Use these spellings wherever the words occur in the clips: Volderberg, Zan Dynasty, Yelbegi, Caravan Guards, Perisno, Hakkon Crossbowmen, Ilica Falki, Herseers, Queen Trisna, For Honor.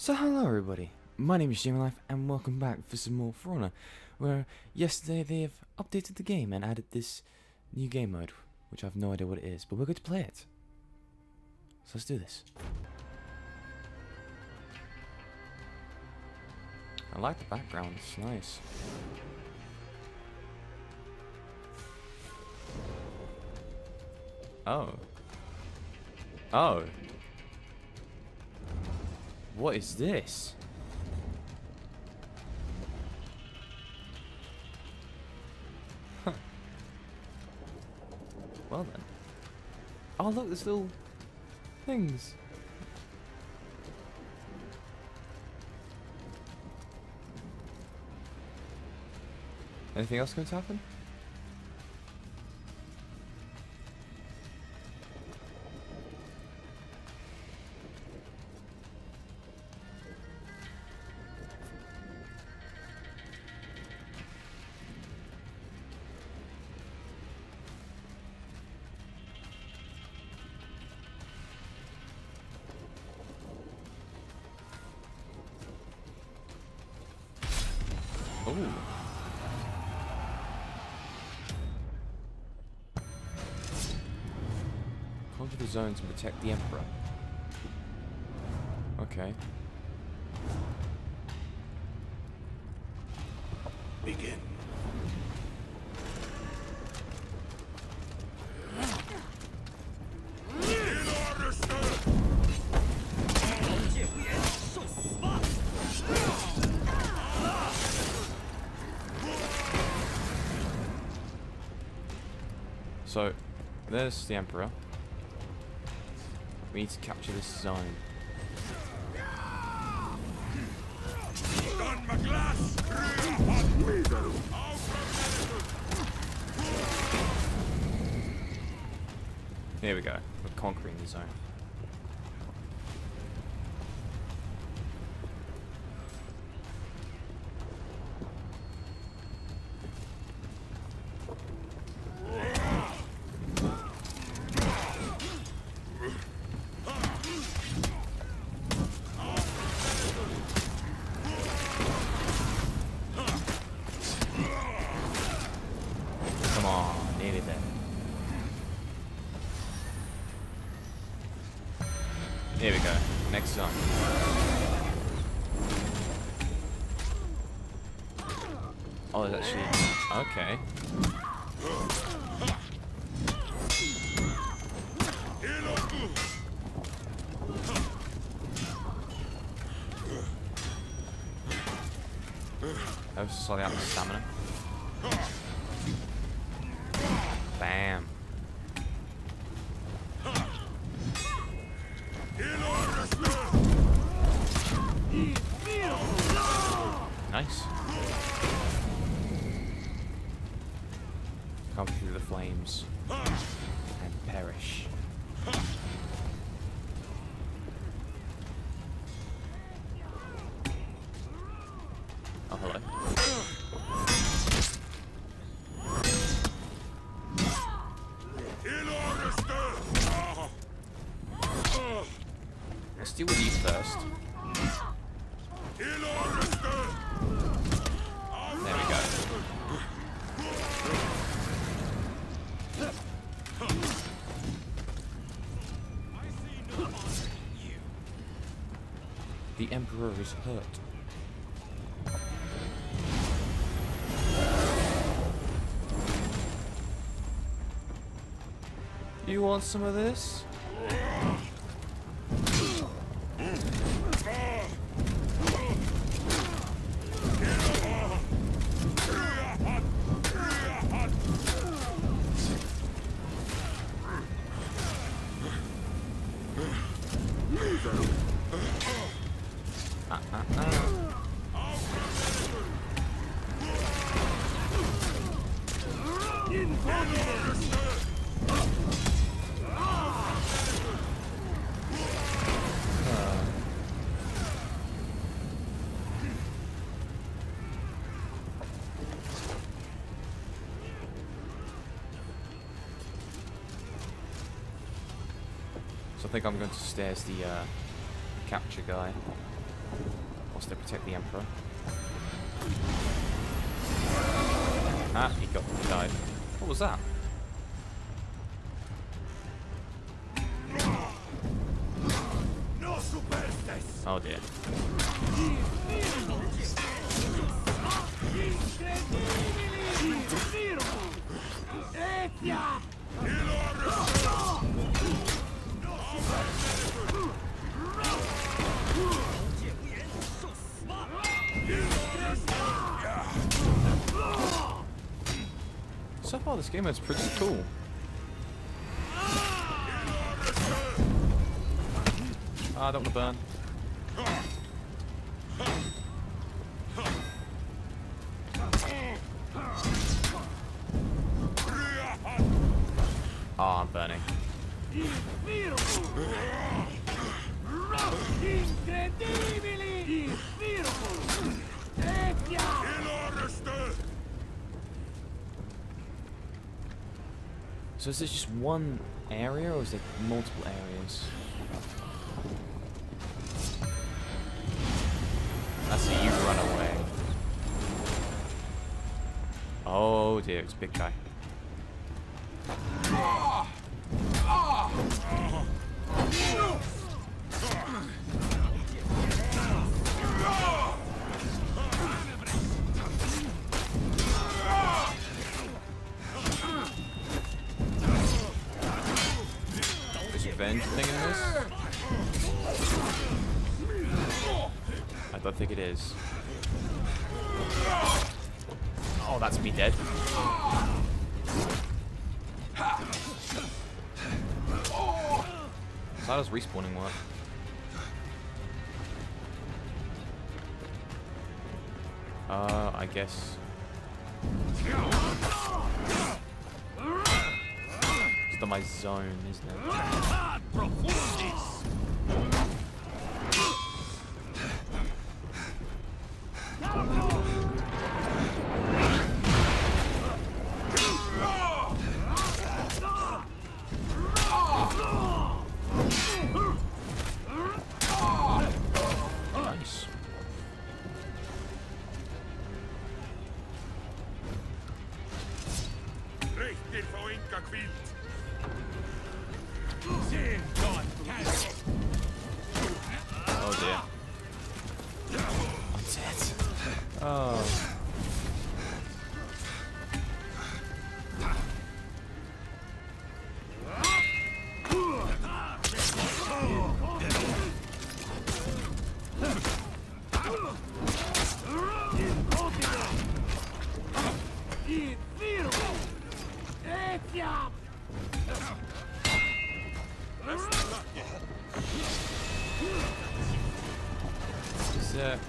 So hello everybody, my name is GamerLife and welcome back for some more For Honor, where yesterday they have updated the game and added this new game mode, which I have no idea what it is, but we're going to play it. So let's do this. I like the background, it's nice. Oh. Oh. What is this? Huh. Well then. Oh look, there's little things. Anything else going to happen? Ooh. Conquer the zones and protect the Emperor. Okay. Begin. So, there's the Emperor. We need to capture this zone. There we go. We're conquering the zone. Here we go. Next song. Oh, it's actually okay. That was slightly out of stamina. Bam. Nice. Come through the flames and perish. Oh, hello. Let's deal with these first. There we go. The Emperor is hurt. You want some of this? So I think I'm going to stairs the capture guy. supposed to protect the Emperor. Ah, he got died. What was that? Oh dear. So far this game is pretty cool. I don't want to burn. Oh, I'm burning. So is this just one area, or is there multiple areas? I see you run away. Oh dear, it's a big guy. Is revenge thing in this? I don't think it is. Oh, that's me dead. How does respawning work? I guess. It's not my zone, isn't it? Oh dear. I'm dead. Oh.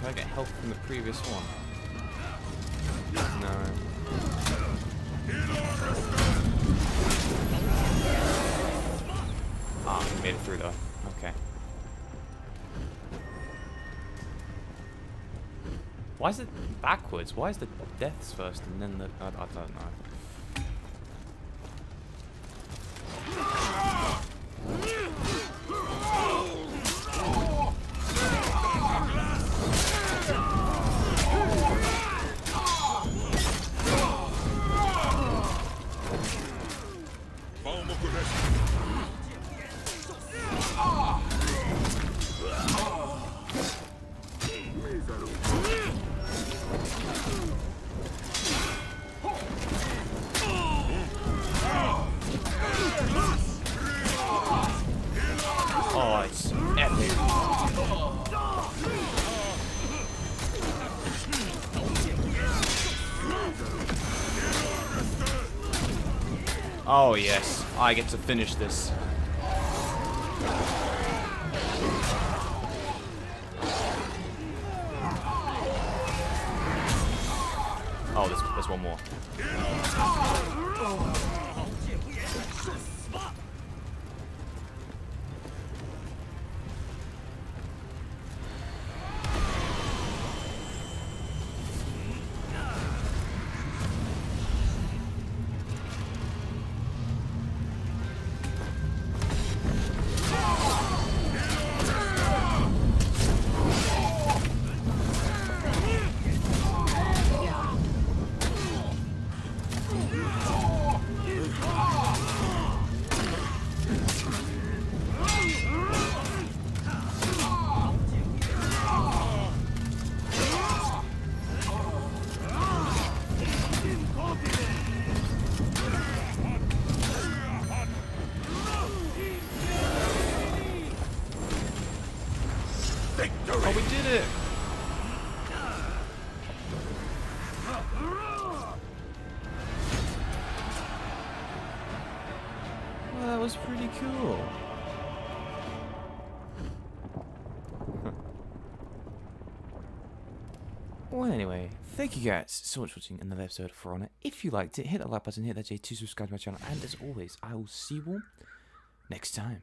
Can I get help from the previous one? No. Ah, we made it through though. Okay. Why is it backwards? Why is the deaths first and then the... I don't know. Oh, it's epic. Oh yes, I get to finish this. Oh, there's one more. Oh, we did it! Well, that was pretty cool. Well, anyway, thank you guys so much for watching another episode of For Honor. If you liked it, hit that like button, hit that J to subscribe to my channel, and as always, I will see you all next time.